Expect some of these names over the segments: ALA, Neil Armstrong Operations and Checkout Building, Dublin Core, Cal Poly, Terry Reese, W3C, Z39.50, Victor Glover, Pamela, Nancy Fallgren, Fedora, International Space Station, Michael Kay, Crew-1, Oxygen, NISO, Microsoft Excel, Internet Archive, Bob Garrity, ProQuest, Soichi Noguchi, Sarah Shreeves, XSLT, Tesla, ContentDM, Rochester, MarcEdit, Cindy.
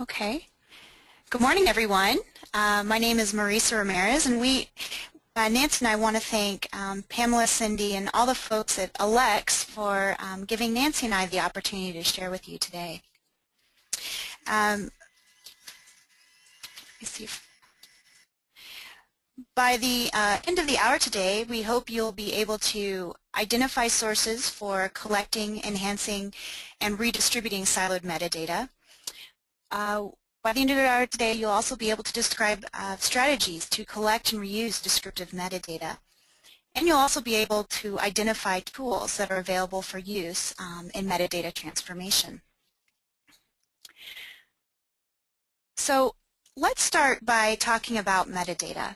Okay. Good morning, everyone. My name is Marisa Ramirez, and Nancy and I want to thank Pamela, Cindy, and all the folks at ELEX for giving Nancy and I the opportunity to share with you today. By the end of the hour today, we hope you'll be able to identify sources for collecting, enhancing, and redistributing siloed metadata. By the end of the hour today, you'll also be able to describe strategies to collect and reuse descriptive metadata. And you'll also be able to identify tools that are available for use in metadata transformation. So let's start by talking about metadata.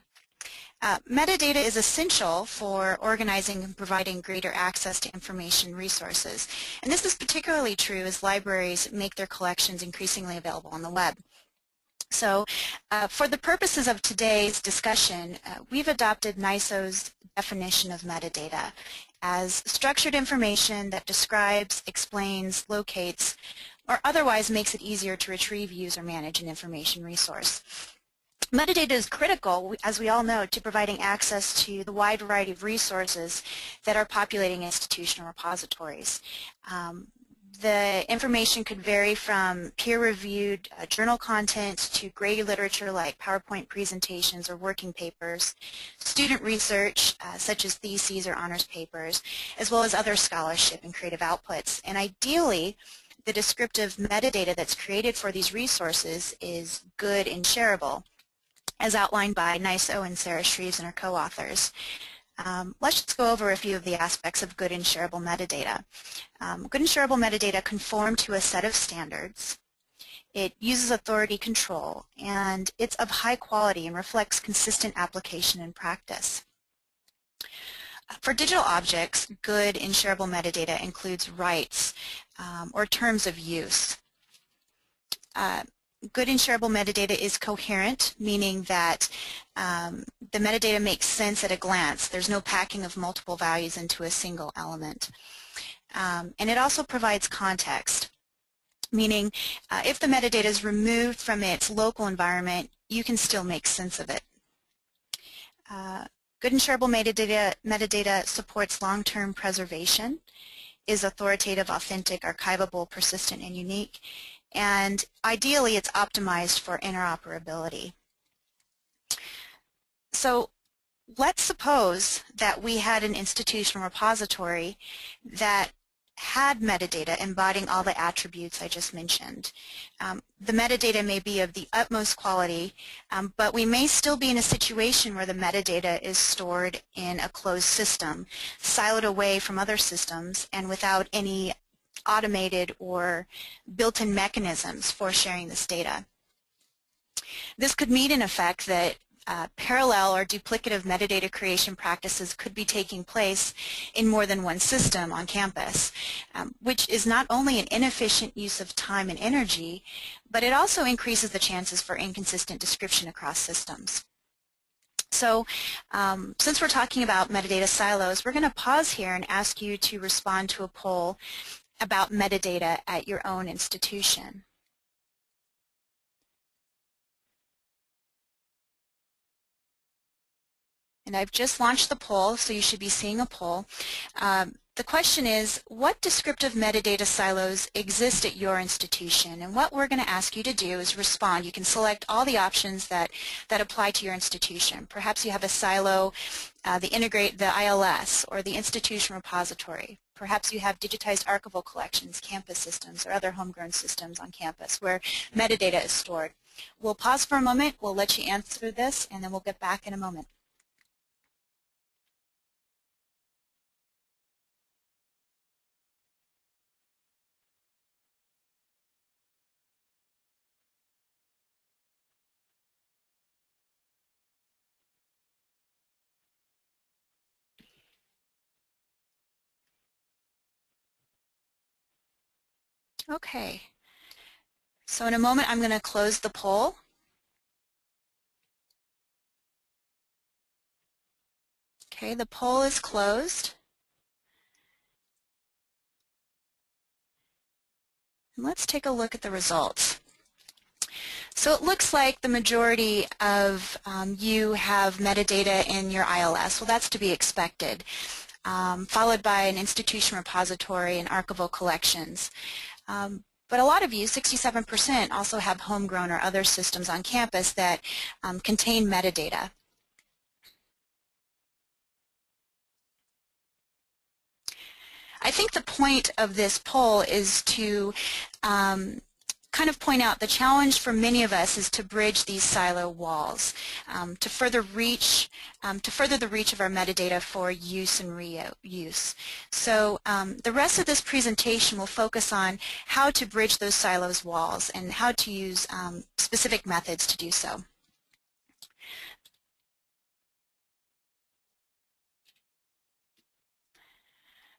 Metadata is essential for organizing and providing greater access to information resources. And this is particularly true as libraries make their collections increasingly available on the web. So for the purposes of today's discussion, we've adopted NISO's definition of metadata as structured information that describes, explains, locates, or otherwise makes it easier to retrieve, use, or manage an information resource. Metadata is critical, as we all know, to providing access to the wide variety of resources that are populating institutional repositories. The information could vary from peer-reviewed journal content to gray literature like PowerPoint presentations or working papers, student research such as theses or honors papers, as well as other scholarship and creative outputs. And ideally, the descriptive metadata that's created for these resources is good and shareable, as outlined by NISO and Sarah Shreeves and her co-authors. Let's just go over a few of the aspects of good and shareable metadata. Good and shareable metadata conform to a set of standards. It uses authority control, and it's of high quality and reflects consistent application and practice. For digital objects, good and shareable metadata includes rights or terms of use. Good and shareable metadata is coherent, meaning that the metadata makes sense at a glance. There's no packing of multiple values into a single element. And it also provides context, meaning if the metadata is removed from its local environment, you can still make sense of it. Good and shareable metadata supports long-term preservation, is authoritative, authentic, archivable, persistent, and unique. And ideally, it's optimized for interoperability. So let's suppose that we had an institutional repository that had metadata embodying all the attributes I just mentioned. The metadata may be of the utmost quality, but we may still be in a situation where the metadata is stored in a closed system, siloed away from other systems, and without any automated or built-in mechanisms for sharing this data. This could mean, in effect, that parallel or duplicative metadata creation practices could be taking place in more than one system on campus, which is not only an inefficient use of time and energy, but it also increases the chances for inconsistent description across systems. So since we're talking about metadata silos, we're going to pause here and ask you to respond to a poll about metadata at your own institution. And I've just launched the poll, so you should be seeing a poll. The question is, what descriptive metadata silos exist at your institution? And what we're going to ask you to do is respond. You can select all the options that apply to your institution. Perhaps you have a silo, the ILS, or the institution repository. Perhaps you have digitized archival collections, campus systems, or other homegrown systems on campus where metadata is stored. We'll pause for a moment, we'll let you answer this, and then we'll get back in a moment. Okay, so in a moment I'm going to close the poll. Okay, the poll is closed. And let's take a look at the results. So it looks like the majority of you have metadata in your ILS. Well, that's to be expected, followed by an institution repository and archival collections. But a lot of you, 67%, also have homegrown or other systems on campus that contain metadata. I think the point of this poll is to kind of point out the challenge for many of us is to bridge these silo walls, to further the reach of our metadata for use and reuse. So the rest of this presentation will focus on how to bridge those silos walls and how to use specific methods to do so.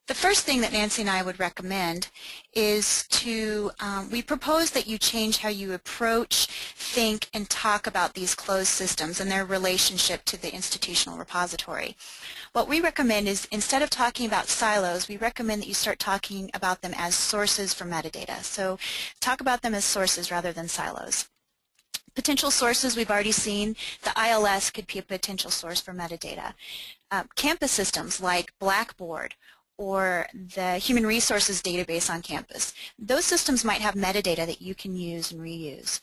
The first thing that Nancy and I would recommend is to, we propose that you change how you approach, think, and talk about these closed systems and their relationship to the institutional repository. What we recommend is instead of talking about silos, we recommend that you start talking about them as sources for metadata. So talk about them as sources rather than silos. Potential sources we've already seen, the ILS could be a potential source for metadata. Campus systems like Blackboard or the human resources database on campus. Those systems might have metadata that you can use and reuse.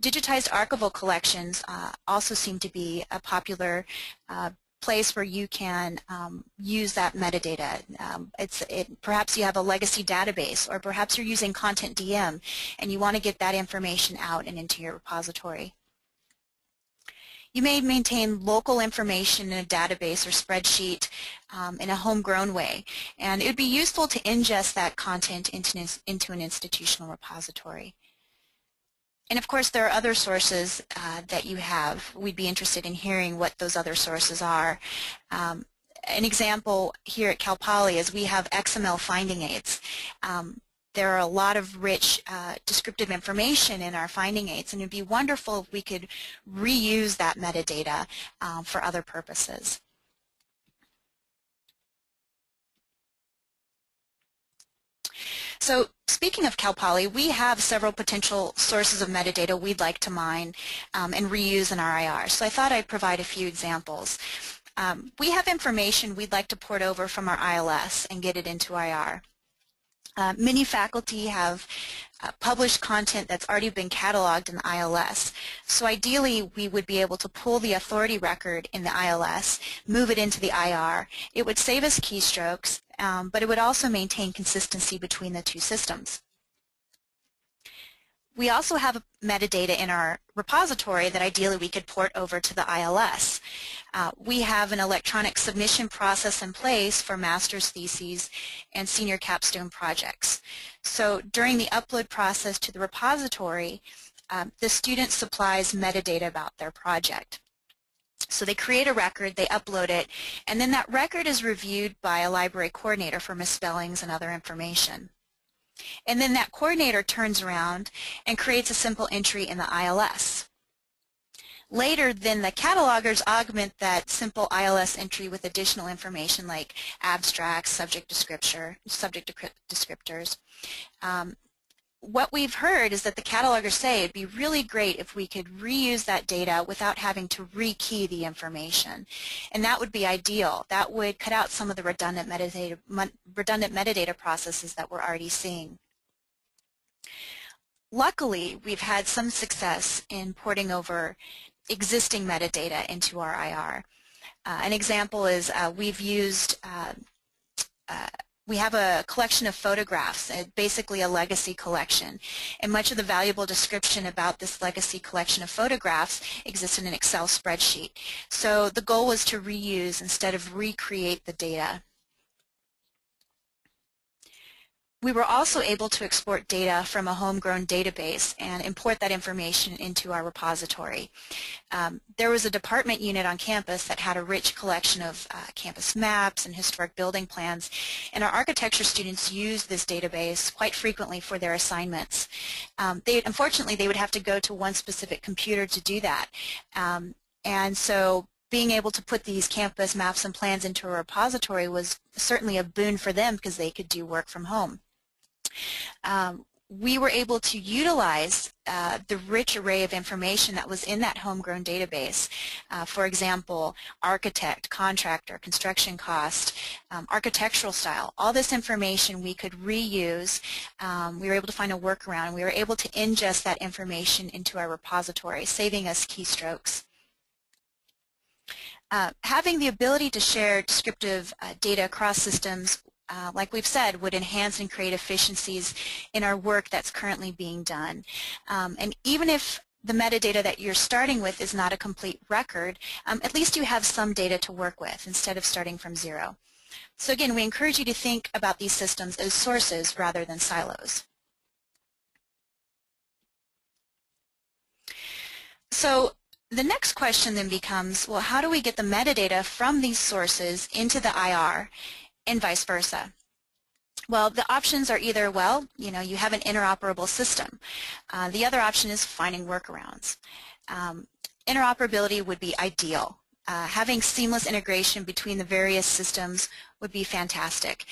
Digitized archival collections also seem to be a popular place where you can use that metadata. Perhaps you have a legacy database, or perhaps you're using ContentDM and you want to get that information out and into your repository. You may maintain local information in a database or spreadsheet in a homegrown way, and it would be useful to ingest that content into an institutional repository. And of course there are other sources that you have. We'd be interested in hearing what those other sources are. An example here at Cal Poly is we have XML finding aids. There are a lot of rich descriptive information in our finding aids, and it would be wonderful if we could reuse that metadata for other purposes. So speaking of Cal Poly, we have several potential sources of metadata we'd like to mine and reuse in our IR. So I thought I'd provide a few examples. We have information we'd like to port over from our ILS and get it into IR. Many faculty have published content that's already been cataloged in the ILS. So ideally, we would be able to pull the authority record in the ILS, move it into the IR. It would save us keystrokes, but it would also maintain consistency between the two systems. We also have metadata in our repository that ideally we could port over to the ILS. We have an electronic submission process in place for master's theses and senior capstone projects. So during the upload process to the repository, the student supplies metadata about their project. So they create a record, they upload it, and then that record is reviewed by a library coordinator for misspellings and other information. And then that coordinator turns around and creates a simple entry in the ILS. Later, then the catalogers augment that simple ILS entry with additional information like abstracts, subject descriptors. What we've heard is that the catalogers say it'd be really great if we could reuse that data without having to rekey the information, and that would be ideal. That would cut out some of the redundant metadata processes that we're already seeing. Luckily, we've had some success in porting over existing metadata into our IR. An example is we've used we have a collection of photographs, basically a legacy collection, and much of the valuable description about this legacy collection of photographs exists in an Excel spreadsheet. So the goal was to reuse instead of recreate the data. We were also able to export data from a homegrown database and import that information into our repository. There was a department unit on campus that had a rich collection of campus maps and historic building plans, and our architecture students used this database quite frequently for their assignments. Unfortunately, they would have to go to one specific computer to do that, and so being able to put these campus maps and plans into a repository was certainly a boon for them because they could do work from home. we were able to utilize the rich array of information that was in that homegrown database. For example, architect, contractor, construction cost, architectural style, all this information we could reuse. We were able to find a workaround, and we were able to ingest that information into our repository, saving us keystrokes. Having the ability to share descriptive data across systems, like we've said, would enhance and create efficiencies in our work that's currently being done. And even if the metadata that you're starting with is not a complete record, at least you have some data to work with instead of starting from zero. So again, we encourage you to think about these systems as sources rather than silos. So the next question then becomes, well, how do we get the metadata from these sources into the IR? And vice versa. Well, the options are either, well, you know, you have an interoperable system. The other option is finding workarounds. Interoperability would be ideal. Having seamless integration between the various systems would be fantastic,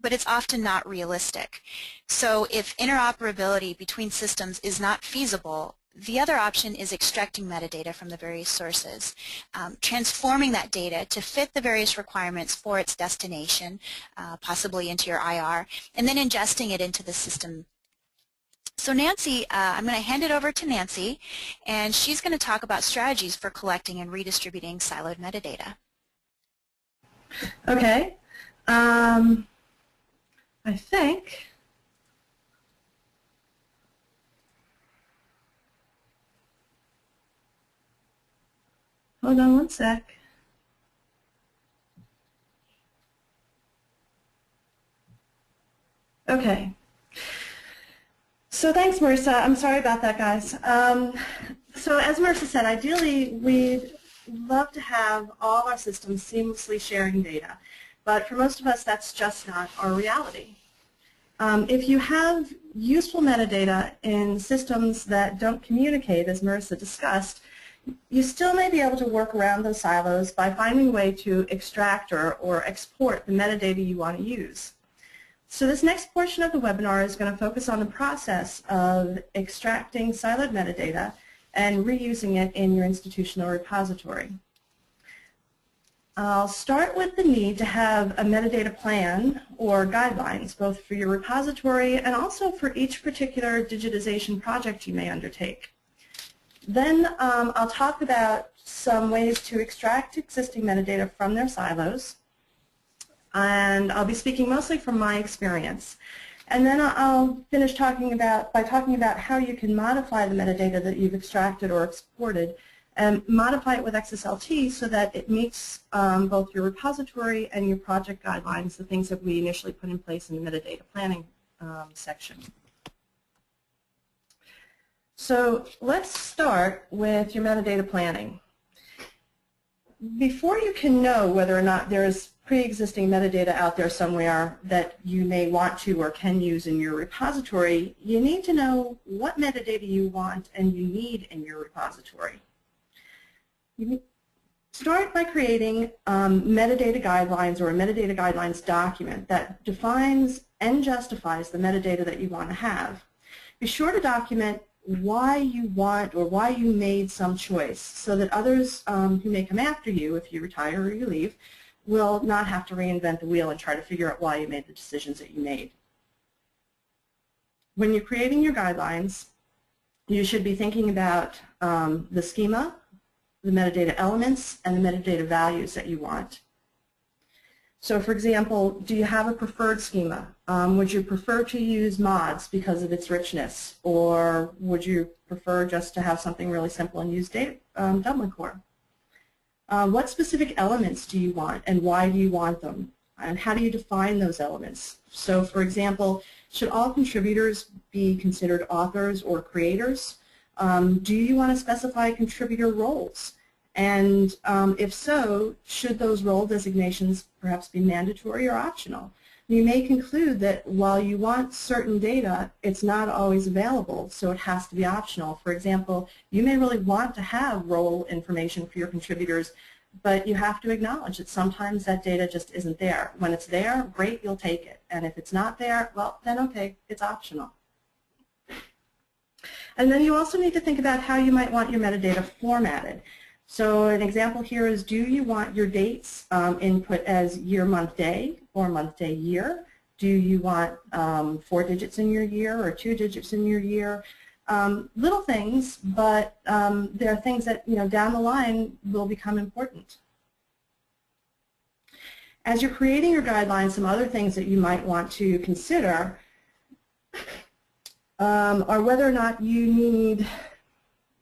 but it's often not realistic. So if interoperability between systems is not feasible, the other option is extracting metadata from the various sources, transforming that data to fit the various requirements for its destination, possibly into your IR, and then ingesting it into the system. So Nancy, I'm going to hand it over to Nancy, and she's going to talk about strategies for collecting and redistributing siloed metadata. Okay. I think... Hold on one sec. Okay. So thanks, Marisa. I'm sorry about that, guys. So as Marisa said, ideally we'd love to have all our systems seamlessly sharing data, but for most of us that's just not our reality. If you have useful metadata in systems that don't communicate, as Marisa discussed, you still may be able to work around those silos by finding a way to extract or export the metadata you want to use. So this next portion of the webinar is going to focus on the process of extracting siloed metadata and reusing it in your institutional repository. I'll start with the need to have a metadata plan or guidelines, both for your repository and also for each particular digitization project you may undertake. Then I'll talk about some ways to extract existing metadata from their silos, and I'll be speaking mostly from my experience. And then I'll finish by talking about how you can modify the metadata that you've extracted or exported and modify it with XSLT so that it meets both your repository and your project guidelines, the things that we initially put in place in the metadata planning section. So let's start with your metadata planning. Before you can know whether or not there is pre-existing metadata out there somewhere that you may want to or can use in your repository, you need to know what metadata you want and you need in your repository. You start by creating metadata guidelines or a metadata guidelines document that defines and justifies the metadata that you want to have. Be sure to document why you want or why you made some choice so that others who may come after you if you retire or you leave will not have to reinvent the wheel and try to figure out why you made the decisions that you made. When you're creating your guidelines, you should be thinking about the schema, the metadata elements, and the metadata values that you want. So for example, do you have a preferred schema? Would you prefer to use MODS because of its richness? Or would you prefer just to have something really simple and use Dublin Core? What specific elements do you want and why do you want them? And how do you define those elements? So for example, should all contributors be considered authors or creators? Do you want to specify contributor roles? And if so, should those role designations perhaps be mandatory or optional? You may conclude that while you want certain data, it's not always available, so it has to be optional. For example, you may really want to have role information for your contributors, but you have to acknowledge that sometimes that data just isn't there. When it's there, great, you'll take it. And if it's not there, well, then okay, it's optional. And then you also need to think about how you might want your metadata formatted. So an example here is, do you want your dates input as year, month, day, or month, day, year? Do you want 4 digits in your year or 2 digits in your year? Little things, but there are things that, you know, down the line will become important. As you're creating your guidelines, some other things that you might want to consider are whether or not you need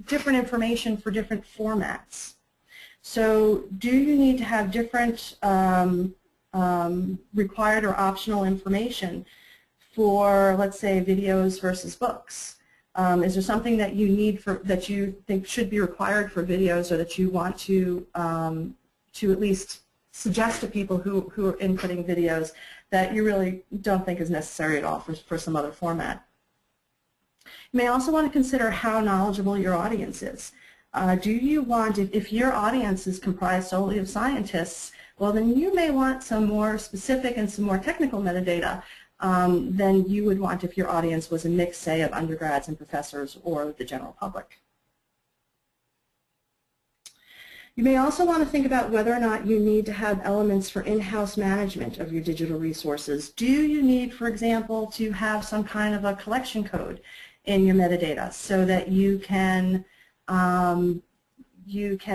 different information for different formats. So do you need to have different required or optional information for, let's say, videos versus books? Is there something that you need for, that you think should be required for videos, or that you want to at least suggest to people who are inputting videos that you really don't think is necessary at all for some other format? You may also want to consider how knowledgeable your audience is. Do you want, if your audience is comprised solely of scientists, well, then you may want some more specific and some more technical metadata than you would want if your audience was a mix, say, of undergrads and professors or the general public. You may also want to think about whether or not you need to have elements for in-house management of your digital resources. Do you need, for example, to have some kind of a collection code in your metadata so that you can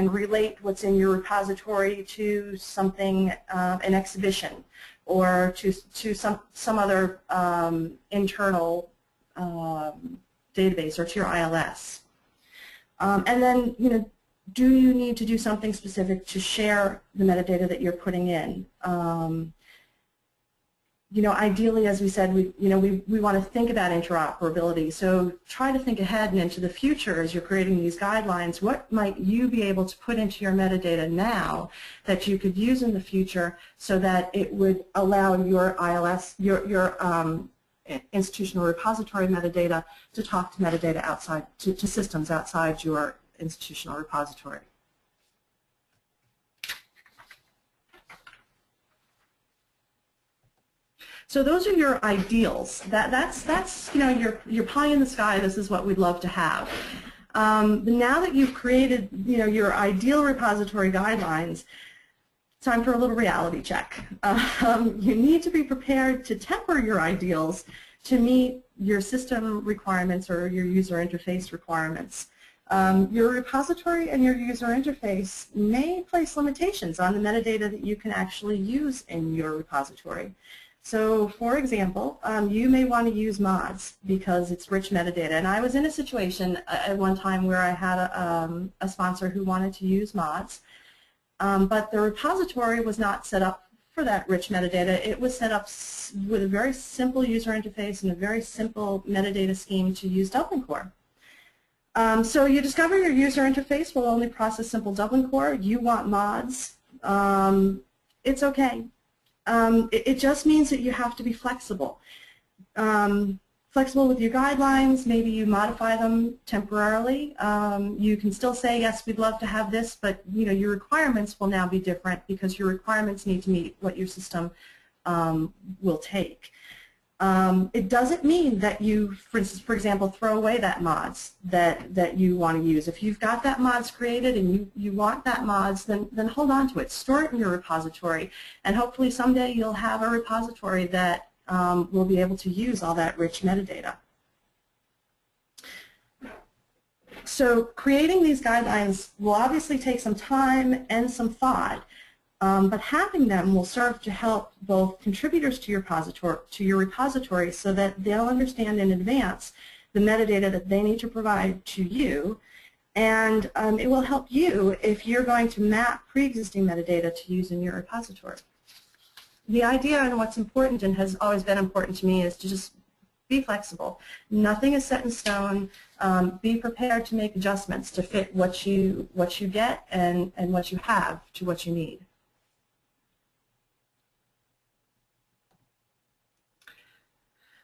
relate what's in your repository to something, an exhibition, or to some other internal database, or to your ILS? And then, you know, do you need to do something specific to share the metadata that you're putting in? You know, ideally, as we said, we want to think about interoperability. So try to think ahead and into the future as you're creating these guidelines. What might you be able to put into your metadata now that you could use in the future, so that it would allow your ILS, your institutional repository metadata to talk to metadata outside, to systems outside your institutional repository. So those are your ideals. That's you know, your pie in the sky. This is what we'd love to have. But now that you've created, you know, your ideal repository guidelines, it's time for a little reality check. You need to be prepared to temper your ideals to meet your system requirements or your user interface requirements. Your repository and your user interface may place limitations on the metadata that you can actually use in your repository. So, for example, you may want to use MODS because it's rich metadata. And I was in a situation at one time where I had a sponsor who wanted to use MODS, but the repository was not set up for that rich metadata. It was set up with a very simple user interface and a very simple metadata scheme to use Dublin Core. So you discover your user interface will only process simple Dublin Core. You want MODS. It's okay. It just means that you have to be flexible. Flexible with your guidelines. Maybe you modify them temporarily. You can still say, yes, we'd love to have this, but, you know, your requirements will now be different because your requirements need to meet what your system will take. It doesn't mean that you, for instance, for example, throw away that MODS that you want to use. If you've got that MODS created and you want that MODS, then hold on to it. Store it in your repository, and hopefully someday you'll have a repository that will be able to use all that rich metadata. So creating these guidelines will obviously take some time and some thought. But having them will serve to help both contributors to your repository, so that they'll understand in advance the metadata that they need to provide to you, and it will help you if you're going to map pre-existing metadata to use in your repository. The idea, and what's important and has always been important to me, is to just be flexible. Nothing is set in stone. Be prepared to make adjustments to fit what you get and what you have to what you need.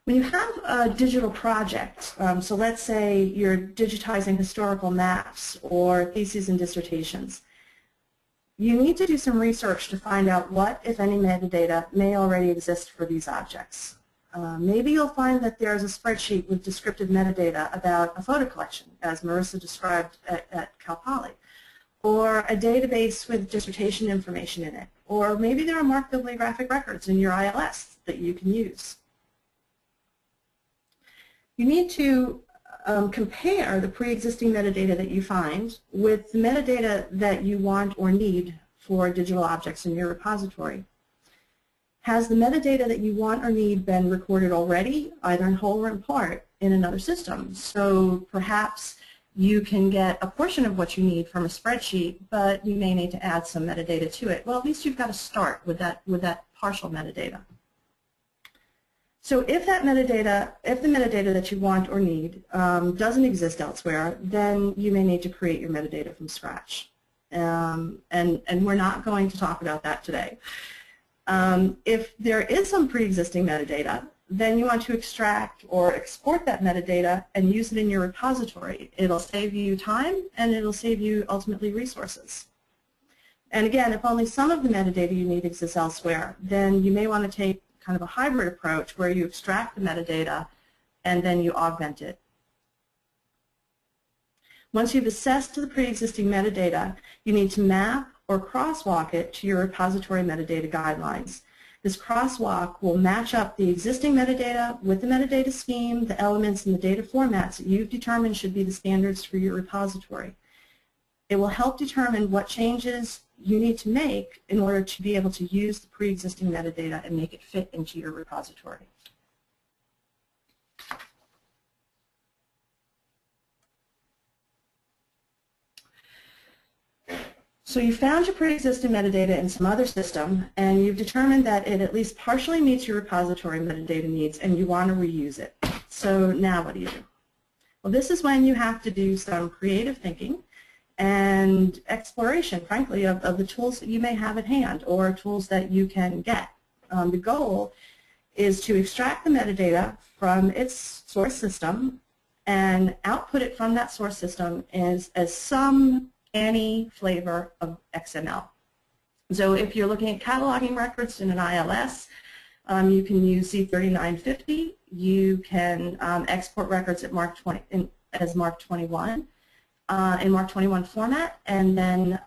When you have a digital project, so let's say you're digitizing historical maps or theses and dissertations, you need to do some research to find out what, if any, metadata may already exist for these objects. Maybe you'll find that there's a spreadsheet with descriptive metadata about a photo collection, as Marisa described at Cal Poly, or a database with dissertation information in it, or maybe there are marked bibliographic records in your ILS that you can use. You need to compare the pre-existing metadata that you find with the metadata that you want or need for digital objects in your repository. Has the metadata that you want or need been recorded already, either in whole or in part, in another system? So perhaps you can get a portion of what you need from a spreadsheet, but you may need to add some metadata to it. Well, at least you've got to start with that partial metadata. So if that metadata, if the metadata that you want or need doesn't exist elsewhere, then you may need to create your metadata from scratch. And we're not going to talk about that today. If there is some pre-existing metadata, then you want to extract or export that metadata and use it in your repository. It'll save you time and it'll save you ultimately resources. And again, if only some of the metadata you need exists elsewhere, then you may want to take kind of a hybrid approach where you extract the metadata and then you augment it. Once you've assessed the pre-existing metadata, you need to map or crosswalk it to your repository metadata guidelines. This crosswalk will match up the existing metadata with the metadata scheme, the elements, and the data formats that you've determined should be the standards for your repository. It will help determine what changes you need to make in order to be able to use the pre-existing metadata and make it fit into your repository. So you found your pre-existing metadata in some other system, and you've determined that it at least partially meets your repository metadata needs, and you want to reuse it. So now what do you do? Well, this is when you have to do some creative thinking and exploration, frankly, of the tools that you may have at hand or tools that you can get. The goal is to extract the metadata from its source system and output it from that source system as some, any flavor of XML. So if you're looking at cataloging records in an ILS, you can use Z39.50. You can export records at MARC 21. In MARC 21 format, and then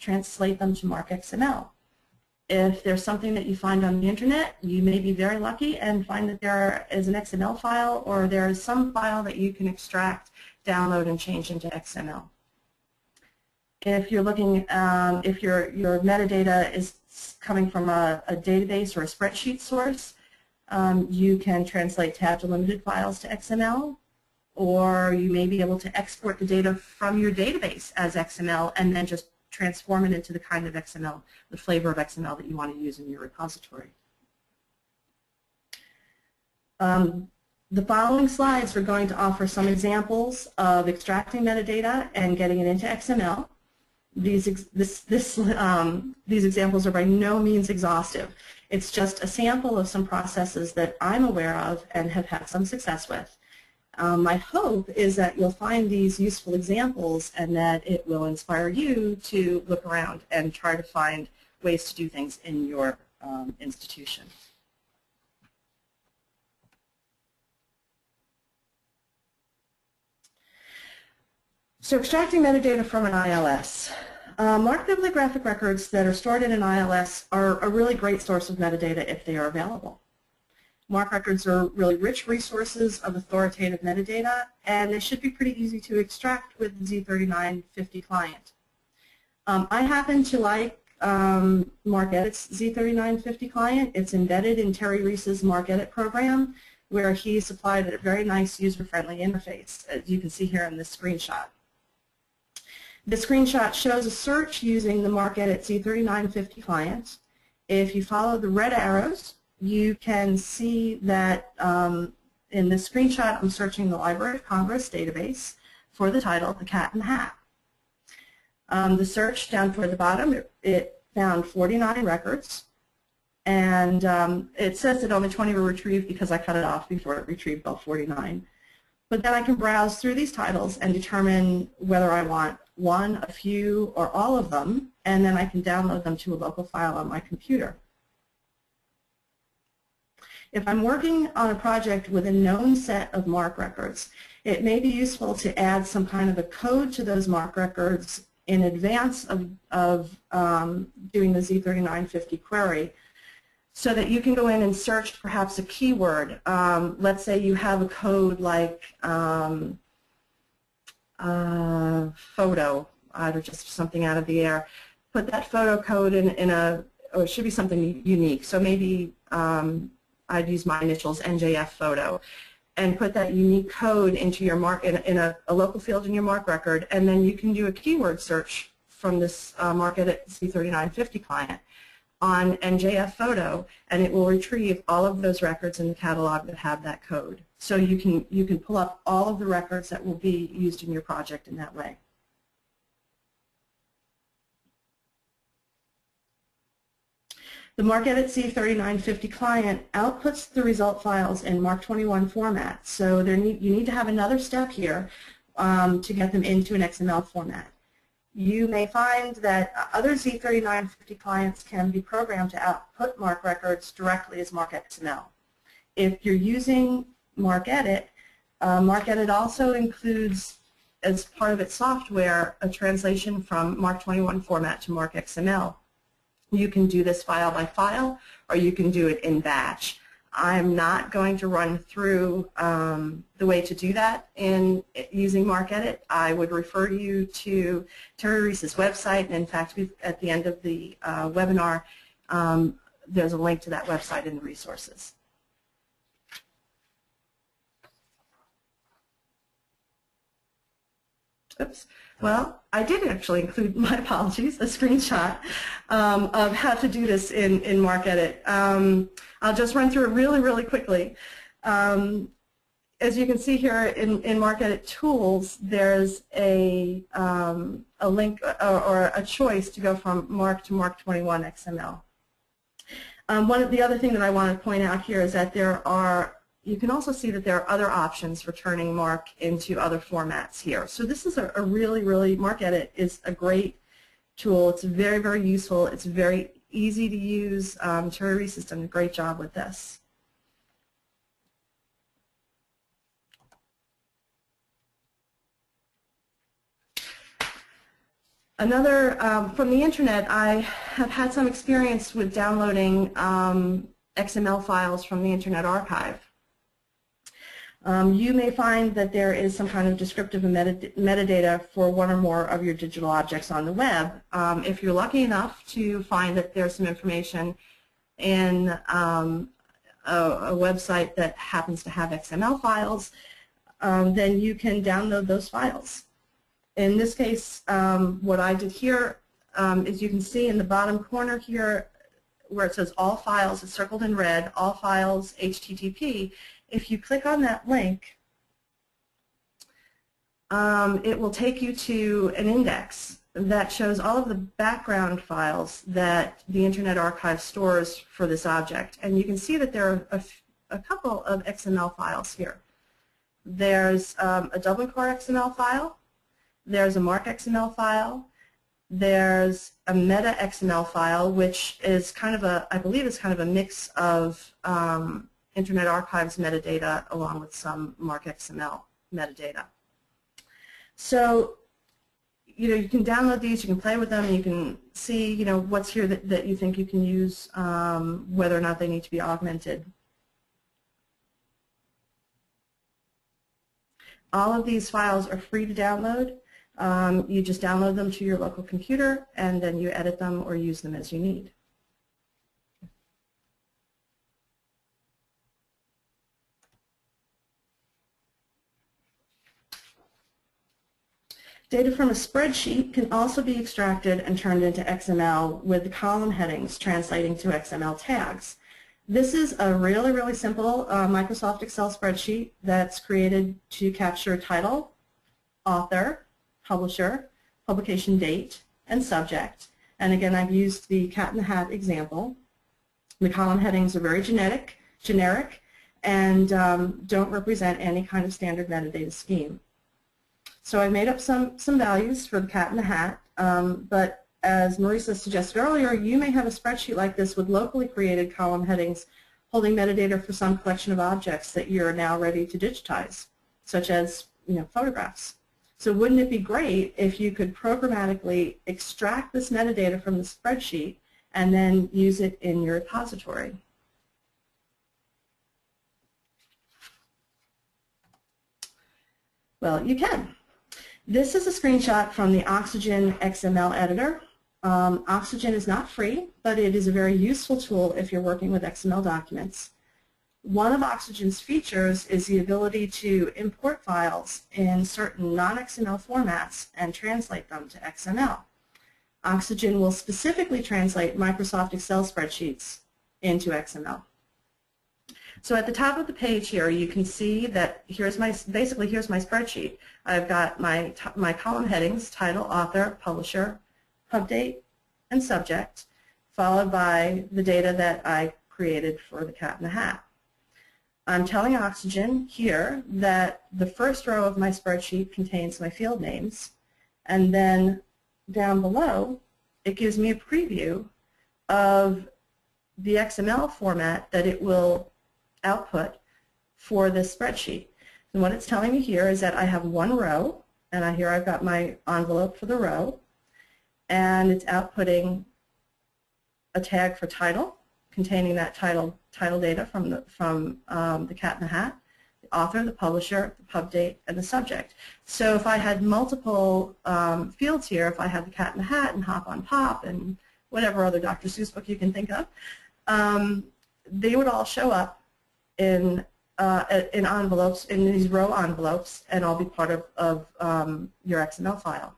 translate them to MARC XML. If there's something that you find on the internet, you may be very lucky and find that there is an XML file or there is some file that you can extract, download, and change into XML. If you're looking, if your metadata is coming from a database or a spreadsheet source, you can translate tab delimited files to XML. Or you may be able to export the data from your database as XML and then just transform it into the kind of XML, the flavor of XML that you want to use in your repository. The following slides are going to offer some examples of extracting metadata and getting it into XML. These examples are by no means exhaustive. It's just a sample of some processes that I'm aware of and have had some success with. My hope is that you'll find these useful examples and that it will inspire you to look around and try to find ways to do things in your institution. So extracting metadata from an ILS. Marked bibliographic records that are stored in an ILS are a really great source of metadata if they are available. MARC records are really rich resources of authoritative metadata, and they should be pretty easy to extract with the Z39.50 client. I happen to like MarcEdit's Z39.50 client. It's embedded in Terry Reese's MarcEdit program, where he supplied a very nice user-friendly interface, as you can see here in this screenshot. The screenshot shows a search using the MarcEdit Z39.50 client. If you follow the red arrows, you can see that in this screenshot, I'm searching the Library of Congress database for the title, The Cat in the Hat. The search down toward the bottom, it found 49 records. And it says that only 20 were retrieved because I cut it off before it retrieved all 49. But then I can browse through these titles and determine whether I want one, a few, or all of them. And then I can download them to a local file on my computer. If I'm working on a project with a known set of MARC records, it may be useful to add some kind of a code to those MARC records in advance of doing the Z39.50 query, so that you can go in and search perhaps a keyword. Let's say you have a code like photo, or just something out of the air. Put that photo code in a, or it should be something unique. So maybe I'd use my initials, NJF photo, and put that unique code into your MARC, in a local field in your MARC record, and then you can do a keyword search from this MarcEdit C39.50 client on NJF photo, and it will retrieve all of those records in the catalog that have that code. So you can pull up all of the records that will be used in your project in that way. The MarcEdit C39.50 client outputs the result files in MARC 21 format, so you need to have another step here to get them into an XML format. You may find that other Z39.50 clients can be programmed to output MARC records directly as MARC XML. If you're using MarcEdit, MarcEdit also includes, as part of its software, a translation from MARC 21 format to MARC XML. You can do this file by file, or you can do it in batch. I'm not going to run through the way to do that in using MarcEdit. I would refer you to Terry Reese's website, and in fact, at the end of the webinar, there's a link to that website in the resources. Oops. Well, I did actually include, my apologies, a screenshot of how to do this in MarcEdit. I'll just run through it really, really quickly. As you can see here in MarcEdit Tools, there's a link or a choice to go from MARC to MARC 21 XML. One of the other thing that I want to point out here is that you can also see that there are other options for turning MARC into other formats here. So this is a really, really, MarcEdit is a great tool. It's very, very useful. It's very easy to use. Terry Reese has done a great job with this. Another, from the internet, I have had some experience with downloading XML files from the Internet Archive. You may find that there is some kind of descriptive metadata for one or more of your digital objects on the web. If you're lucky enough to find that there's some information in a website that happens to have XML files, then you can download those files. In this case, what I did here is you can see in the bottom corner here where it says all files, it's circled in red, all files HTTP. If you click on that link, it will take you to an index that shows all of the background files that the Internet Archive stores for this object. And you can see that there are a couple of XML files here. There's a Dublin Core XML file. There's a MARC XML file. There's a meta XML file, which is kind of a, I believe it's kind of a mix of Internet Archive's metadata along with some MARC XML metadata. So, you know, you can download these, you can play with them, you can see, you know, what's here that you think you can use, whether or not they need to be augmented. All of these files are free to download. You just download them to your local computer and then you edit them or use them as you need. Data from a spreadsheet can also be extracted and turned into XML with the column headings translating to XML tags. This is a really, really simple Microsoft Excel spreadsheet that's created to capture title, author, publisher, publication date, and subject. And again, I've used the cat in the hat example. The column headings are very generic, and don't represent any kind of standard metadata scheme. So I made up some values for the cat in the hat, but as Marisa suggested earlier, you may have a spreadsheet like this with locally created column headings holding metadata for some collection of objects that you're now ready to digitize, such as, photographs. So wouldn't it be great if you could programmatically extract this metadata from the spreadsheet and then use it in your repository? Well, you can. This is a screenshot from the Oxygen XML editor. Oxygen is not free, but it is a very useful tool if you're working with XML documents. One of Oxygen's features is the ability to import files in certain non-XML formats and translate them to XML. Oxygen will specifically translate Microsoft Excel spreadsheets into XML. So at the top of the page here, you can see that here's my spreadsheet. I've got my column headings, title, author, publisher, hub date, and subject, followed by the data that I created for the Cat in the Hat. I'm telling Oxygen here that the first row of my spreadsheet contains my field names, and then down below it gives me a preview of the XML format that it will output for this spreadsheet. And what it's telling me here is that I have one row, and here I've got my envelope for the row, and it's outputting a tag for title, containing that title data from the Cat in the Hat, the author, the publisher, the pub date, and the subject. So if I had multiple fields here, if I had the Cat in the Hat and Hop on Pop and whatever other Dr. Seuss book you can think of, they would all show up in envelopes, in these row envelopes, and all be part of your XML file.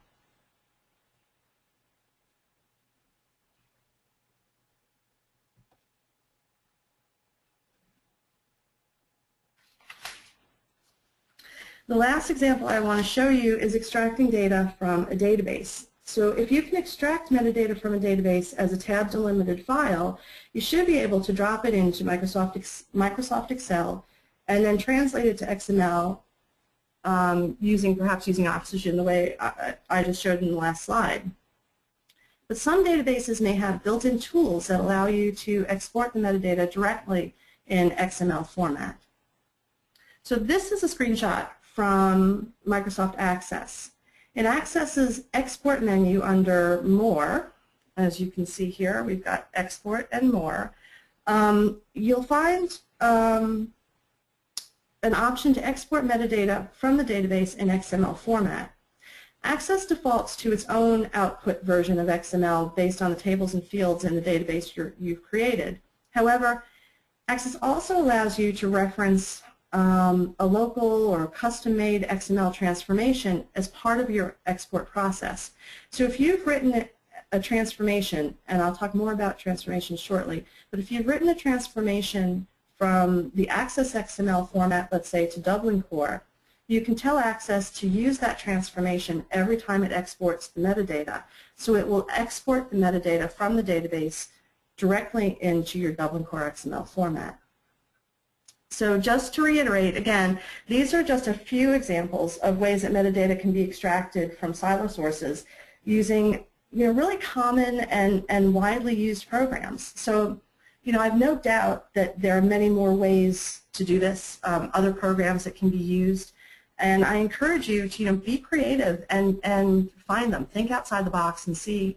The last example I want to show you is extracting data from a database. So if you can extract metadata from a database as a tab delimited file, you should be able to drop it into Microsoft Excel and then translate it to XML perhaps using Oxygen the way I just showed in the last slide. But some databases may have built-in tools that allow you to export the metadata directly in XML format. So this is a screenshot from Microsoft Access. In Access's export menu under More, as you can see here, we've got Export and More, you'll find an option to export metadata from the database in XML format. Access defaults to its own output version of XML based on the tables and fields in the database you've created. However, Access also allows you to reference a local or custom-made XML transformation as part of your export process. So if you've written a transformation, and I'll talk more about transformation shortly, but if you've written a transformation from the Access XML format, let's say, to Dublin Core, you can tell Access to use that transformation every time it exports the metadata. So it will export the metadata from the database directly into your Dublin Core XML format. So just to reiterate, again, these are just a few examples of ways that metadata can be extracted from silo sources using really common and widely used programs. So I've no doubt that there are many more ways to do this, other programs that can be used, and I encourage you to be creative and find them. Think outside the box and see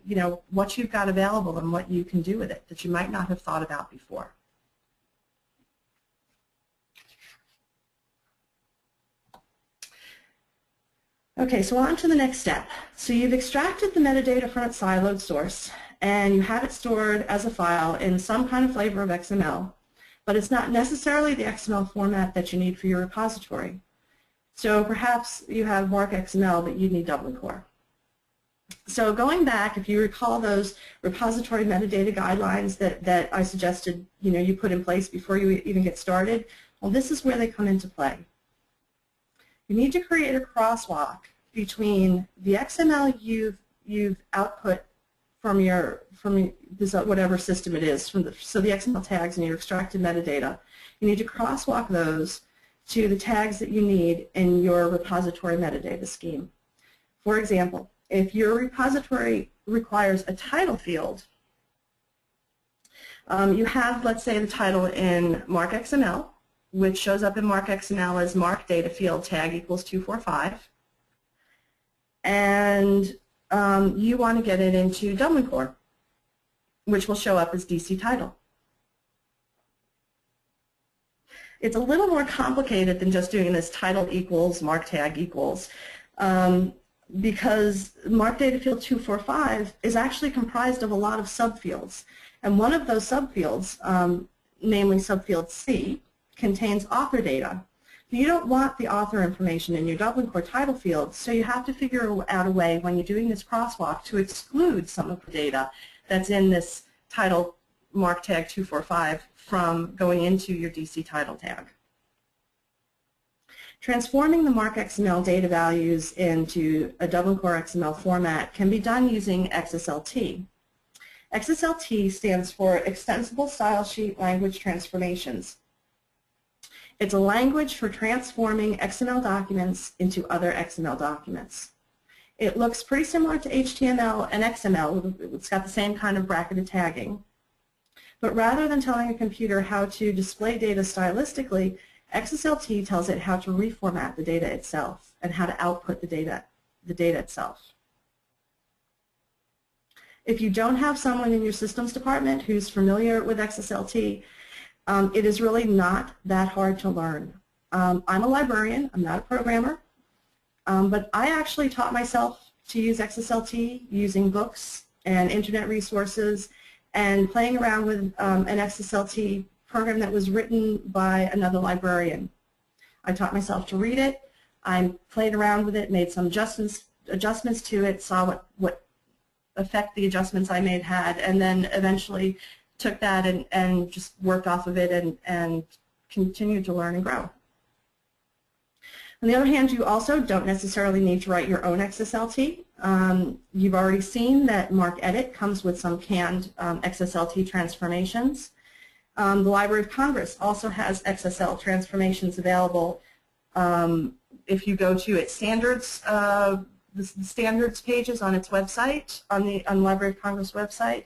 what you've got available and what you can do with it that you might not have thought about before. Okay, so on to the next step. So you've extracted the metadata from its siloed source, and you have it stored as a file in some kind of flavor of XML, but it's not necessarily the XML format that you need for your repository. So perhaps you have MARC XML, but you need Dublin Core. So going back, if you recall those repository metadata guidelines that I suggested you put in place before you even get started, well, this is where they come into play. You need to create a crosswalk between the XML you've output from this, whatever system it is, so the XML tags and your extracted metadata. You need to crosswalk those to the tags that you need in your repository metadata scheme. For example, if your repository requires a title field, You have, let's say, the title in MARC XML, which shows up in MARC XML as MARC data field tag equals 245. And you want to get it into Dublin Core, which will show up as DC title. It's a little more complicated than just doing this title equals, MARC tag equals, because MARC data field 245 is actually comprised of a lot of subfields. And one of those subfields, namely subfield C, contains author data. You don't want the author information in your Dublin Core title field, so you have to figure out a way when you're doing this crosswalk to exclude some of the data that's in this title MARC tag 245 from going into your DC title tag. Transforming the MARC XML data values into a Dublin Core XML format can be done using XSLT. XSLT stands for Extensible Style Sheet Language Transformations. It's a language for transforming XML documents into other XML documents. It looks pretty similar to HTML and XML. It's got the same kind of bracketed tagging. But rather than telling a computer how to display data stylistically, XSLT tells it how to reformat the data itself and how to output the data itself. If you don't have someone in your systems department who's familiar with XSLT, it is really not that hard to learn. I'm a librarian, I'm not a programmer, but I actually taught myself to use XSLT using books and internet resources and playing around with an XSLT program that was written by another librarian. I taught myself to read it, I played around with it, made some adjustments to it, saw what effect the adjustments I made had, and then eventually took that and just worked off of it and continued to learn and grow. On the other hand, you also don't necessarily need to write your own XSLT. You've already seen that MarcEdit comes with some canned XSLT transformations. The Library of Congress also has XSL transformations available. If you go to its standards, the standards pages on its website, on the Library of Congress website.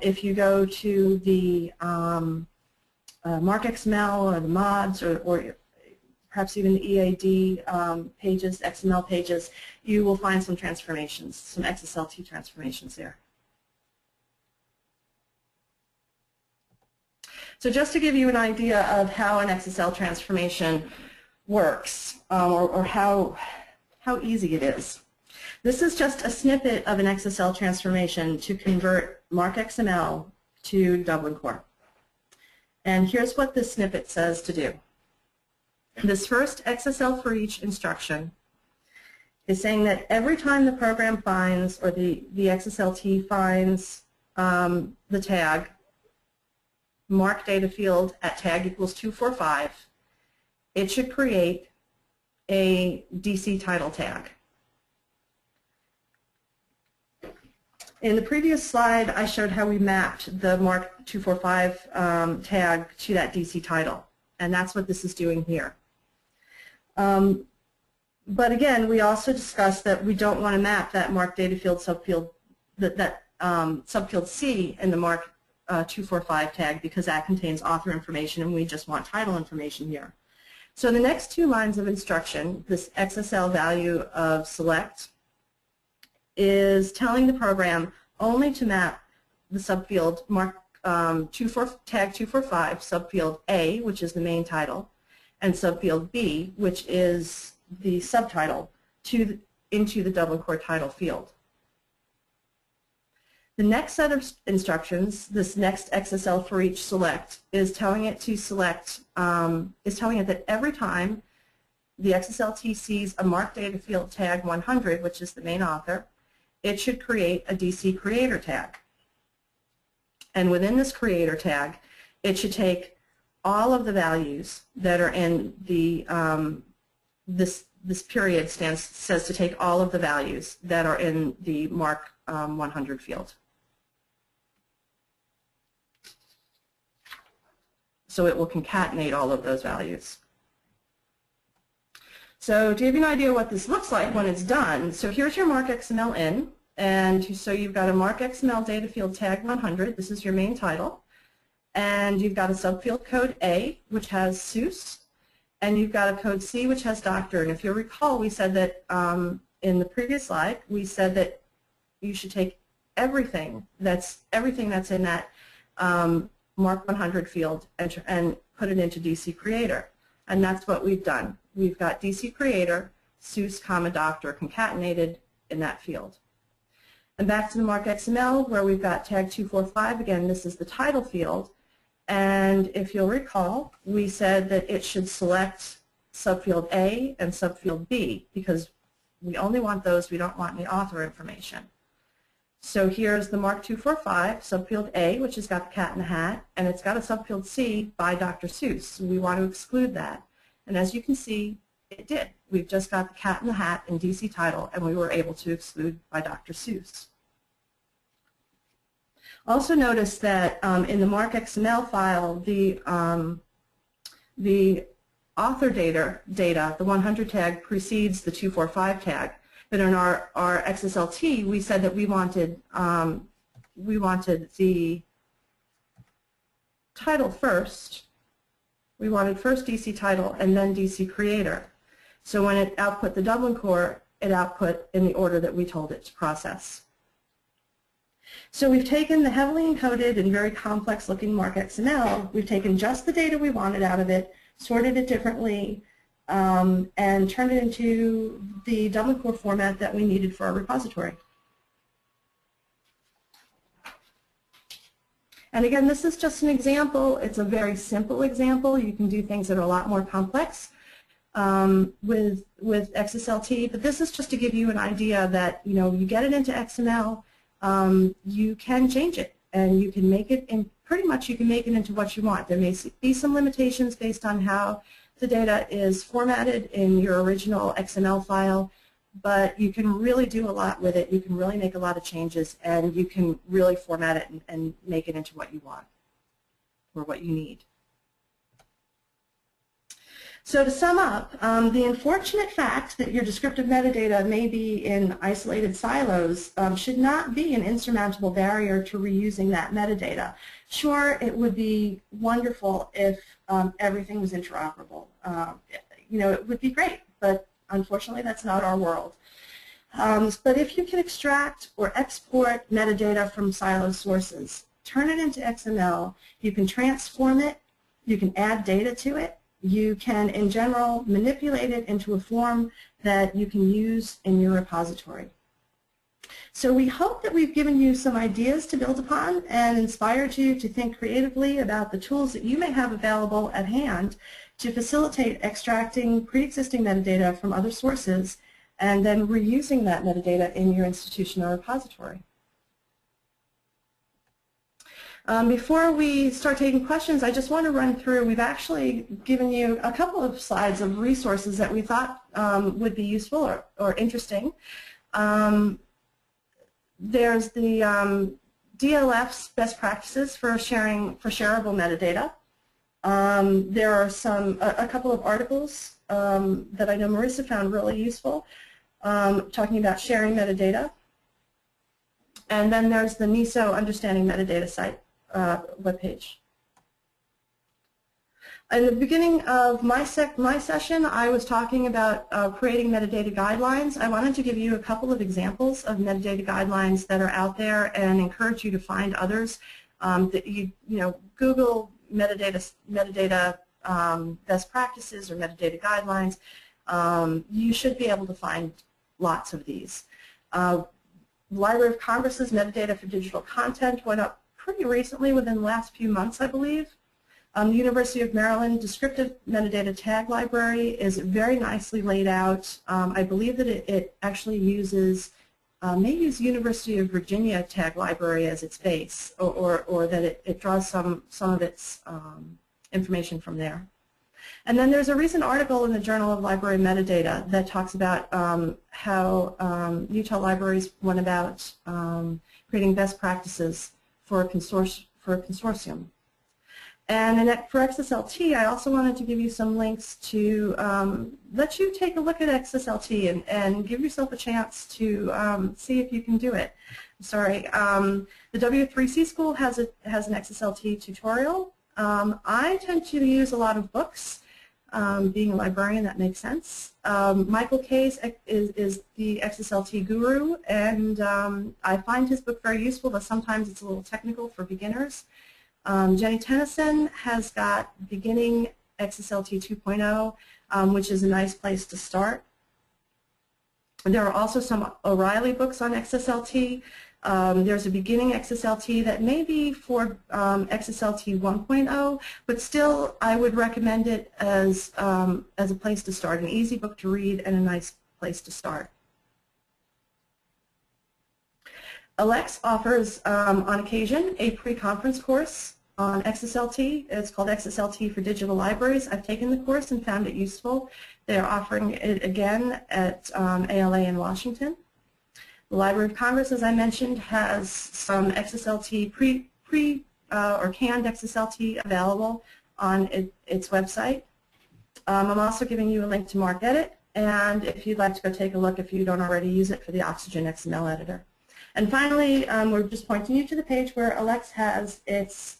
If you go to the MARC XML or the MODS or perhaps even the EAD pages, XML pages, you will find some transformations, some XSLT transformations there. So just to give you an idea of how an XSL transformation works or how easy it is. This is just a snippet of an XSL transformation to convert MARC XML to Dublin Core. And here's what this snippet says to do. This first XSL for each instruction is saying that every time the program finds, or the XSLT finds the tag, MARC data field at tag equals 245, it should create a DC title tag. In the previous slide, I showed how we mapped the MARC 245 tag to that DC title, and that's what this is doing here. But again, we also discussed that we don't want to map that MARC data field subfield, that subfield C in the MARC 245 tag, because that contains author information, and we just want title information here. So the next two lines of instruction, this XSL value of select, is telling the program only to map the subfield mark, tag 245, subfield A, which is the main title, and subfield B, which is the subtitle, into the Dublin Core title field. The next set of instructions, this next XSL for each select, is telling it to select, is telling it that every time the XSLT sees a MARC data field tag 100, which is the main author, it should create a DC creator tag. And within this creator tag, it should take all of the values that are in the, this period says to take all of the values that are in the MARC 100 field. So it will concatenate all of those values. So to give you an idea what this looks like when it's done, so here's your MARC XML in, and so you've got a MARC XML data field tag 100, this is your main title, and you've got a subfield code A, which has SUS, and you've got a code C, which has doctor. And if you'll recall, we said that in the previous slide, we said that you should take everything that's in that MARC 100 field and put it into DC Creator. And that's what we've done. We've got DC Creator, SUS, comma, doctor concatenated in that field. And back to the MARC XML, where we've got tag 245. Again, this is the title field. And if you'll recall, we said that it should select subfield A and subfield B, because we only want those. We don't want any author information. So here's the MARC 245, subfield A, which has got the cat in the hat, and it's got a subfield C by Dr. Seuss. So we want to exclude that. And as you can see, it did. We've just got the cat in the hat in DC title, and we were able to exclude by Dr. Seuss. Also notice that in the MARC XML file, the author data, the 100 tag, precedes the 245 tag. But in our XSLT, we said that we wanted the title first. We wanted first DC title and then DC creator. So when it output the Dublin Core, it output in the order that we told it to process. So we've taken the heavily encoded and very complex looking MARC XML, we've taken just the data we wanted out of it, sorted it differently, and turned it into the Dublin Core format that we needed for our repository. And again, this is just an example. It's a very simple example. You can do things that are a lot more complex with XSLT, but this is just to give you an idea that, you know, you get it into XML, you can change it, and you can make it, and pretty much you can make it into what you want. There may be some limitations based on how the data is formatted in your original XML file, but you can really do a lot with it. You can really make a lot of changes, and you can really format it and make it into what you want or what you need. So to sum up, the unfortunate fact that your descriptive metadata may be in isolated silos should not be an insurmountable barrier to reusing that metadata. Sure, it would be wonderful if everything was interoperable. You know, it would be great, but unfortunately that's not our world. But if you can extract or export metadata from silo sources, turn it into XML, you can transform it, you can add data to it, you can, in general, manipulate it into a form that you can use in your repository. So we hope that we've given you some ideas to build upon and inspired you to think creatively about the tools that you may have available at hand to facilitate extracting pre-existing metadata from other sources and then reusing that metadata in your institution or repository. Before we start taking questions, I just want to run through, we've actually given you a couple of slides of resources that we thought would be useful or interesting. There's the DLF's best practices for sharing, for shareable metadata. There are a couple of articles that I know Marisa found really useful, talking about sharing metadata. And then there's the NISO Understanding Metadata site. Webpage. In the beginning of my session, I was talking about creating metadata guidelines. I wanted to give you a couple of examples of metadata guidelines that are out there and encourage you to find others. That you know, Google metadata best practices or metadata guidelines. You should be able to find lots of these. Library of Congress's metadata for digital content went up pretty recently, within the last few months, I believe. The University of Maryland Descriptive Metadata Tag Library is very nicely laid out. I believe that it actually uses, may use University of Virginia Tag Library as its base, or that it draws some of its information from there. And then there's a recent article in the Journal of Library Metadata that talks about how Utah libraries went about creating best practices for a consortium. And for XSLT, I also wanted to give you some links to let you take a look at XSLT and give yourself a chance to see if you can do it. Sorry, the W3C school has an XSLT tutorial. I tend to use a lot of books. Being a librarian, that makes sense. Michael Kay is the XSLT guru, and I find his book very useful, but sometimes it's a little technical for beginners. Jeni Tennison has got Beginning XSLT 2.0, which is a nice place to start. There are also some O'Reilly books on XSLT. There's a beginning XSLT that may be for XSLT 1.0, but still I would recommend it as a place to start, an easy book to read and a nice place to start. ELEX offers, on occasion, a pre-conference course on XSLT. It's called XSLT for Digital Libraries. I've taken the course and found it useful. They are offering it again at ALA in Washington. The Library of Congress, as I mentioned, has some XSLT or canned XSLT available on its website. I'm also giving you a link to MarcEdit, and if you'd like to go take a look if you don't already use it for the Oxygen XML editor. And finally, we're just pointing you to the page where ELEX has its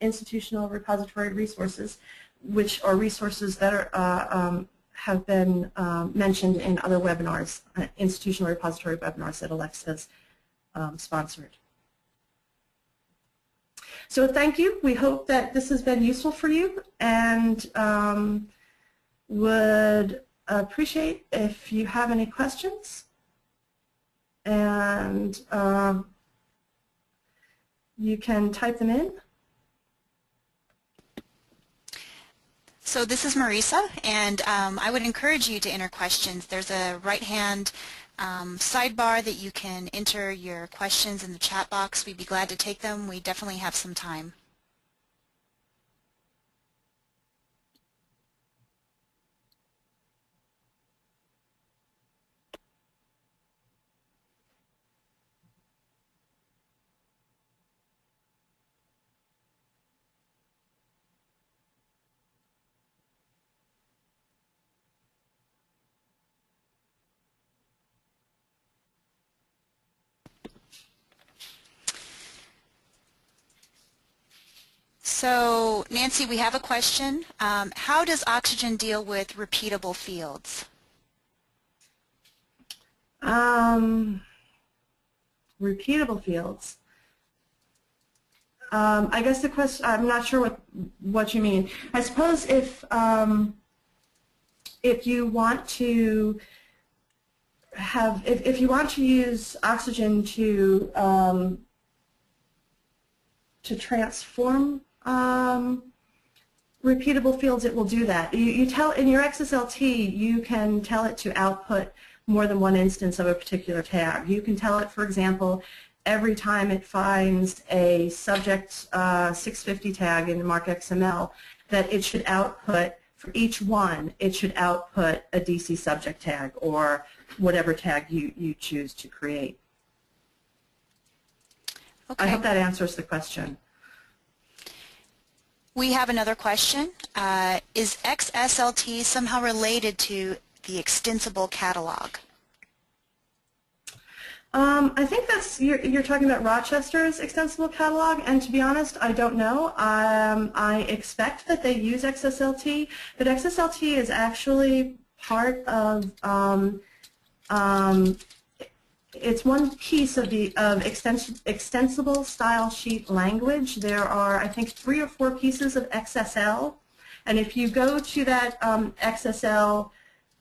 institutional repository resources, which are resources that are, have been mentioned in other webinars, institutional repository webinars that ELEX has sponsored. So thank you. We hope that this has been useful for you, and would appreciate if you have any questions. And you can type them in. So this is Marisa, and I would encourage you to enter questions. There's a right-hand sidebar that you can enter your questions in the chat box. We'd be glad to take them. We definitely have some time. So, Nancy, we have a question. How does Oxygen deal with repeatable fields? Repeatable fields. I guess the question, I'm not sure what you mean. I suppose if you want to have, if you want to use Oxygen to transform repeatable fields, it will do that. You tell in your XSLT, you can tell it to output more than one instance of a particular tab. You can tell it, for example, every time it finds a subject 650 tag in MARC XML, that it should output for each one. It should output a DC subject tag or whatever tag you choose to create. Okay. I hope that answers the question. We have another question. Is XSLT somehow related to the extensible catalog? I think that's, you're talking about Rochester's extensible catalog, and to be honest, I don't know. I expect that they use XSLT, but XSLT is actually part of, it's one piece of the extensible style sheet language. There are, I think, 3 or 4 pieces of XSL, and if you go to that XSL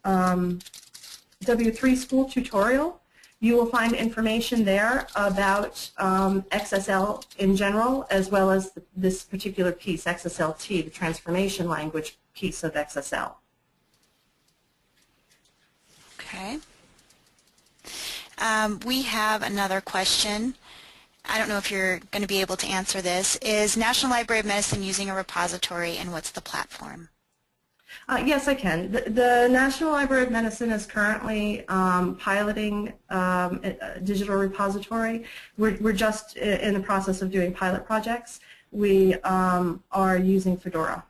W3 school tutorial, you will find information there about XSL in general, as well as this particular piece, XSLT, the transformation language piece of XSL. Okay. We have another question. I don't know if you're going to be able to answer this. Is National Library of Medicine using a repository, and what's the platform? Yes, I can. The National Library of Medicine is currently piloting a digital repository. We're just in the process of doing pilot projects. We are using Fedora.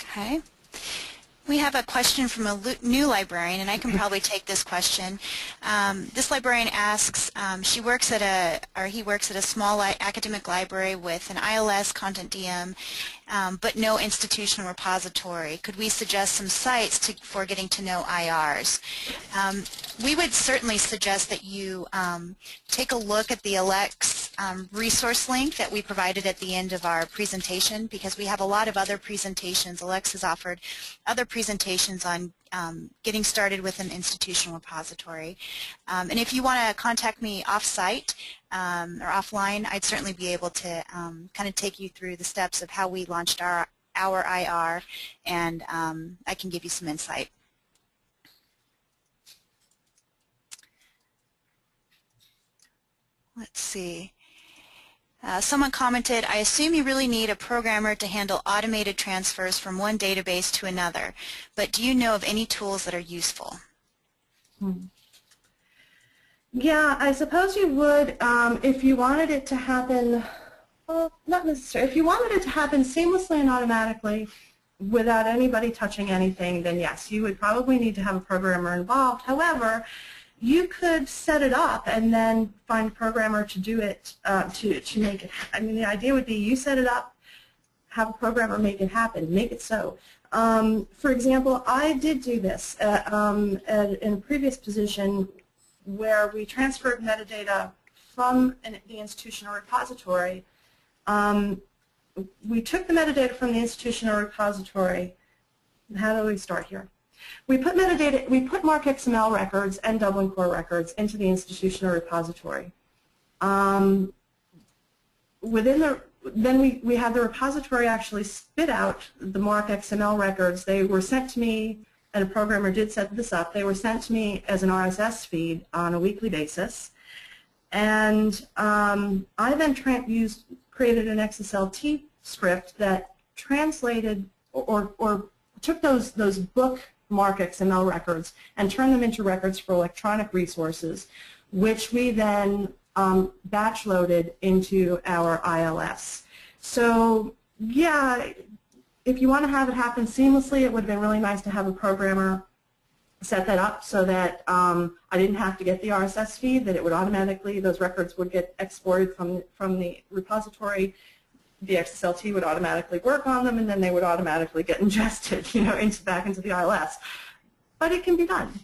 Okay. We have a question from a new librarian, and I can probably take this question. This librarian asks, she works at he works at a small academic library with an ILS, ContentDM, but no institutional repository. Could we suggest some sites for getting to know IRs? We would certainly suggest that you take a look at the ELEX resource link that we provided at the end of our presentation, because we have a lot of other presentations. ELEX has offered other presentations on getting started with an institutional repository. And if you want to contact me off-site or offline, I'd certainly be able to kind of take you through the steps of how we launched our IR, and I can give you some insight. Let's see. Someone commented, I assume you really need a programmer to handle automated transfers from one database to another, but do you know of any tools that are useful? Yeah, I suppose you would if you wanted it to happen, well, not necessarily. If you wanted it to happen seamlessly and automatically without anybody touching anything, then yes, you would probably need to have a programmer involved. However, you could set it up and then find a programmer to do it, to make it happen. I mean, the idea would be you set it up, have a programmer make it happen, make it so. For example, I did do this in a previous position where we transferred metadata from the institutional repository. We took the metadata from the institutional repository. How do we start here? We put metadata, we put MARC XML records and Dublin Core records into the institutional repository. Then we had the repository actually spit out the MARC XML records. They were sent to me, and a programmer did set this up. They were sent to me as an RSS feed on a weekly basis, and I then created an XSLT script that translated or took those book MARC XML records and turn them into records for electronic resources, which we then batch loaded into our ILS. So yeah, if you want to have it happen seamlessly, it would have been really nice to have a programmer set that up so that I didn't have to get the RSS feed, that it would automatically, those records would get exported from the repository. The XSLT would automatically work on them, and then they would automatically get ingested, you know, back into the ILS. But it can be done.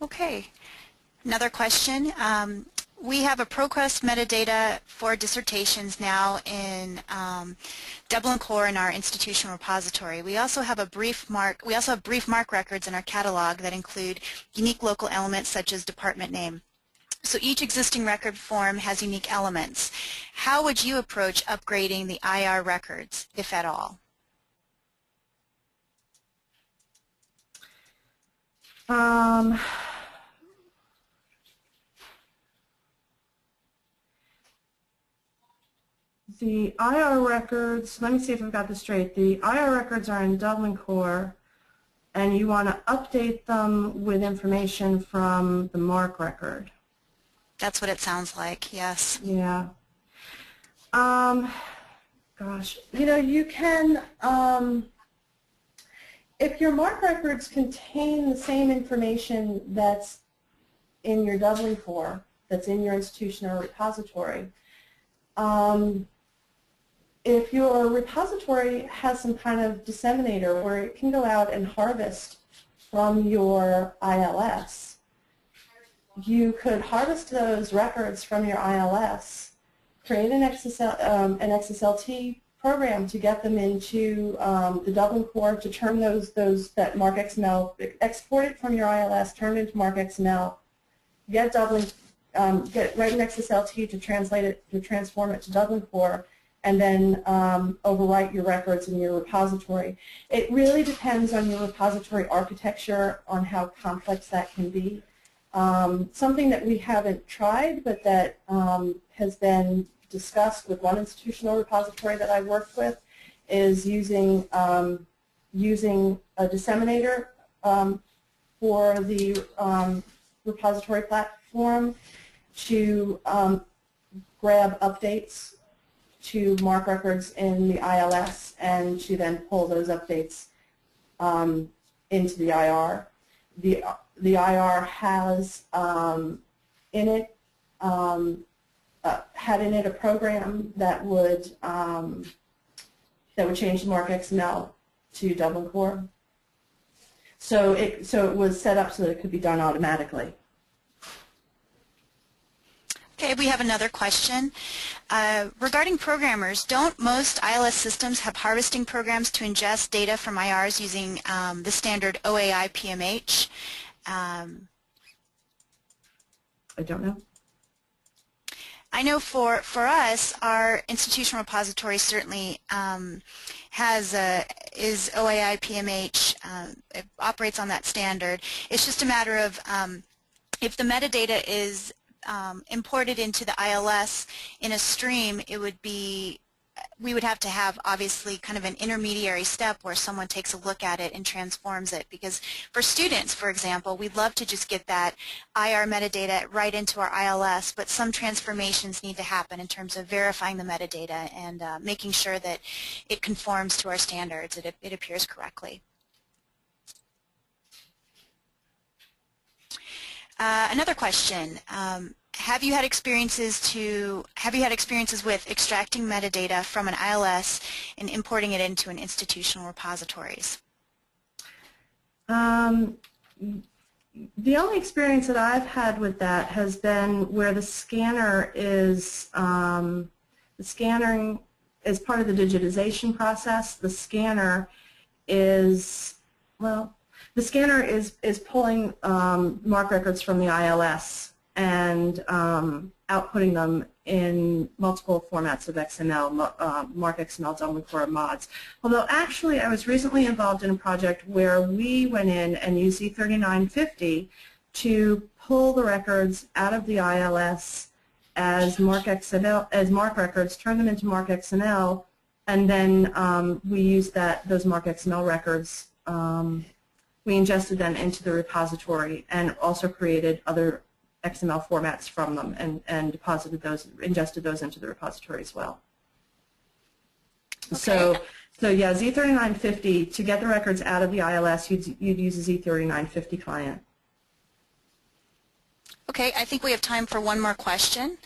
Okay. Another question. We have a ProQuest metadata for dissertations now in Dublin Core in our institutional repository. We also have brief MARC records in our catalog that include unique local elements such as department name. So each existing record form has unique elements. How would you approach upgrading the IR records, if at all? The IR records, let me see if I've got this straight. The IR records are in Dublin Core, and you want to update them with information from the MARC record. That's what it sounds like, yes. Yeah. Gosh, you know, you can, if your MARC records contain the same information that's in your Dublin Core, that's in your institutional repository, if your repository has some kind of disseminator where it can go out and harvest from your ILS, you could harvest those records from your ILS, create an XSLT program to get them into the Dublin Core, to turn that MARC XML, export it from your ILS, turn it into MARC XML, write an XSLT to translate it, to transform it to Dublin Core, and then overwrite your records in your repository. It really depends on your repository architecture, on how complex that can be. Something that we haven't tried, but that has been discussed with one institutional repository that I worked with, is using a disseminator for the repository platform to grab updates to MARC records in the ILS and to then pull those updates into the IR. The IR has in it had in it a program that would change the MARC XML to Dublin Core. So it was set up so that it could be done automatically. Okay, we have another question. Regarding programmers, don't most ILS systems have harvesting programs to ingest data from IRs using the standard OAI PMH? I don't know. I know for us, our institutional repository certainly is OAI PMH. It operates on that standard. It's just a matter of if the metadata is imported into the ILS in a stream, it would be, we would have to have obviously kind of an intermediary step where someone takes a look at it and transforms it, because for students, for example, we'd love to just get that IR metadata right into our ILS, but some transformations need to happen in terms of verifying the metadata and making sure that it conforms to our standards, it appears correctly. Another question: Have you had experiences with extracting metadata from an ILS and importing it into an institutional repositories? The only experience that I've had with that has been where the scanner is the scanning is part of the digitization process. The scanner is The scanner is pulling MARC records from the ILS and outputting them in multiple formats of XML, MARC XML, Dublin Core, MODS. Although actually I was recently involved in a project where we went in and used Z39.50 to pull the records out of the ILS as MARC records, turn them into MARC XML, and then we used those MARC XML records. We ingested them into the repository and also created other XML formats from them and deposited those, ingested those into the repository as well. Okay. So yeah, Z39.50, to get the records out of the ILS, you'd use a Z39.50 client. Okay, I think we have time for one more question.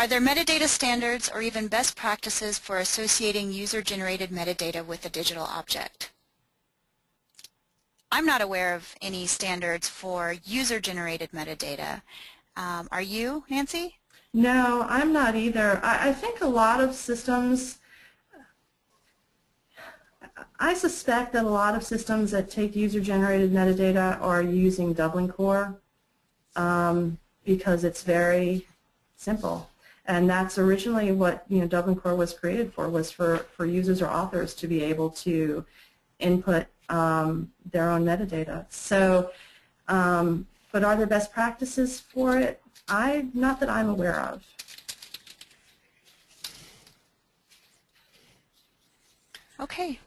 Are there metadata standards or even best practices for associating user-generated metadata with a digital object? I'm not aware of any standards for user-generated metadata. Are you, Nancy? No, I'm not either. I think a lot of systems, I suspect that a lot of systems that take user-generated metadata are using Dublin Core because it's very simple. And that's originally what Dublin Core was created for, was for users or authors to be able to input their own metadata. So, but are there best practices for it? Not that I'm aware of. Okay,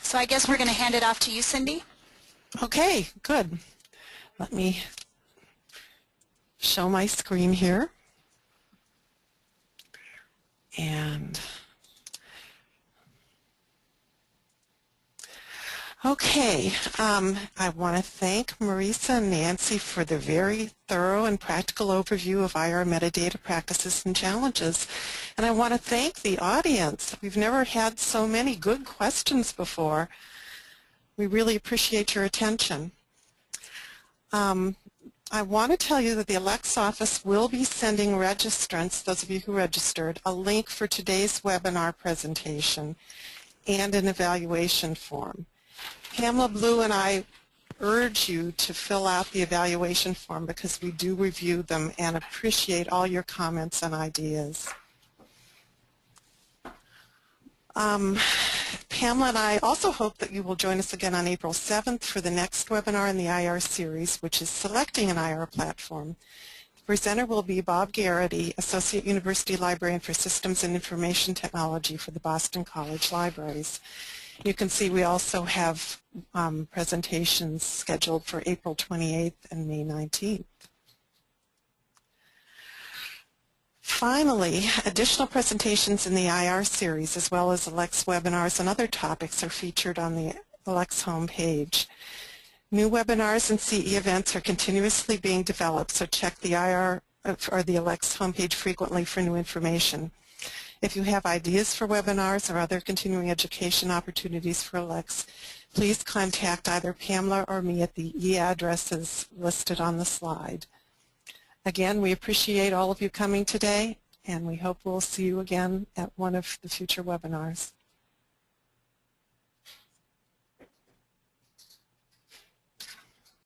so I guess we're going to hand it off to you, Cindy. Okay, good. Let me show my screen here. And okay, I want to thank Marisa and Nancy for the very thorough and practical overview of IR metadata practices and challenges. And I want to thank the audience. We've never had so many good questions before. We really appreciate your attention. I want to tell you that the ELEX office will be sending registrants, those of you who registered, a link for today's webinar presentation and an evaluation form. Pamela Blue and I urge you to fill out the evaluation form because we do review them and appreciate all your comments and ideas. Pamela and I also hope that you will join us again on April 7th for the next webinar in the IR series, which is selecting an IR platform. The presenter will be Bob Garrity, Associate University Librarian for Systems and Information Technology for the Boston College Libraries. You can see we also have presentations scheduled for April 28th and May 19th. Finally, additional presentations in the IR series, as well as ELEX webinars and other topics, are featured on the ELEX homepage. New webinars and CE events are continuously being developed, so check the IR or the ELEX homepage frequently for new information. If you have ideas for webinars or other continuing education opportunities for ELEX, please contact either Pamela or me at the EA addresses listed on the slide. Again, we appreciate all of you coming today, and we hope we'll see you again at one of the future webinars.